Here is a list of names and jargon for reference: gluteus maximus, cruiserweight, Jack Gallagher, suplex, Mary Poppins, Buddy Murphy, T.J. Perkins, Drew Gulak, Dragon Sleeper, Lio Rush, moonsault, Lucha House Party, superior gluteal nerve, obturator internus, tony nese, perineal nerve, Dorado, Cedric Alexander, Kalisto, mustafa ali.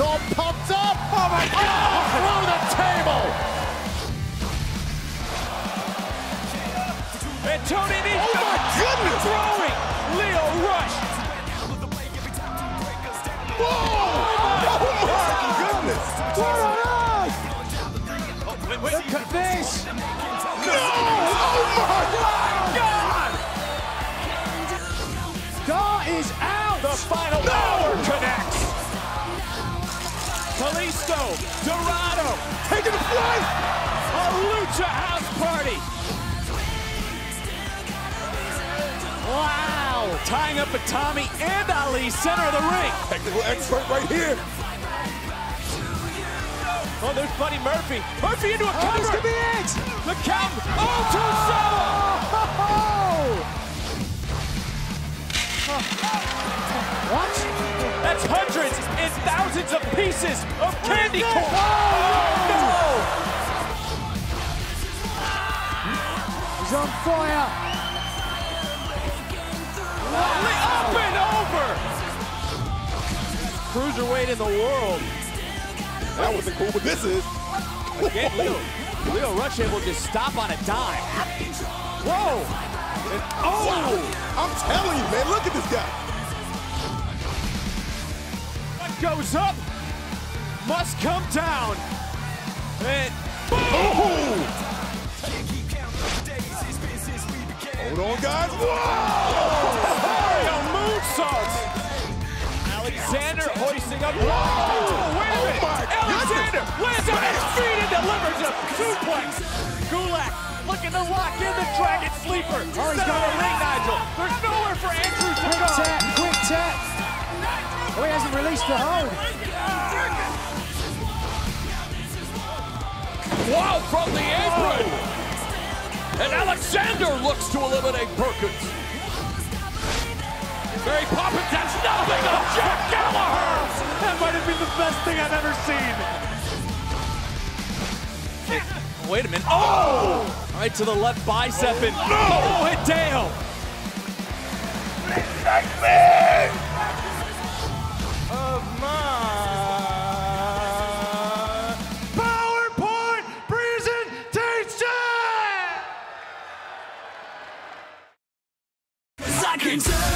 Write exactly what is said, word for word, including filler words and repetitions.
It's all pumped up. Oh my God! Oh, through the table. And Tony needs oh to my goodness! Throwing Lio Rush. Whoa! Oh my, oh my goodness! What on earth? Look at this! No! Oh my God! Star is out. The final no! power connects. Kalisto, Dorado, taking the flight. A lucha house party. Wow, tying up with Tommy and Ali, center of the ring. Technical expert right here. Oh, there's Buddy Murphy. Murphy into a oh, cover. This could be it. The count. Oh, two seven. Oh. Oh. What? That's hundreds and thousands of pieces of candy corn. Oh, no! He's on fire. Wow. Up and over. Cruiserweight in the world. That wasn't cool, but this is. Again, Lio, Lio Rush able to just stop on a dime. Whoa! And, oh! Wow. I'm telling you, man, look at this guy. Goes up, must come down, and boom! Hold on, guys! Whoa! Oh, moonsault! Alexander hoisting up. Whoa! Oh, wait a minute! Oh Alexander goodness. lands on his feet and delivers a suplex. Gulak looking to lock in the Dragon Sleeper. Oh, he's got a ring, Nigel. There's nowhere for Andrew to quick go. Quick tap! Quick tap! Oh, he hasn't released the hold. Wow, from the apron. Oh. And Alexander looks to eliminate Perkins. Mary Poppins has nothing on Jack Gallagher. That might have been the best thing I've ever seen. Wait a minute. Oh! Right to the left bicep and oh, no. oh, hit Dale. It's It's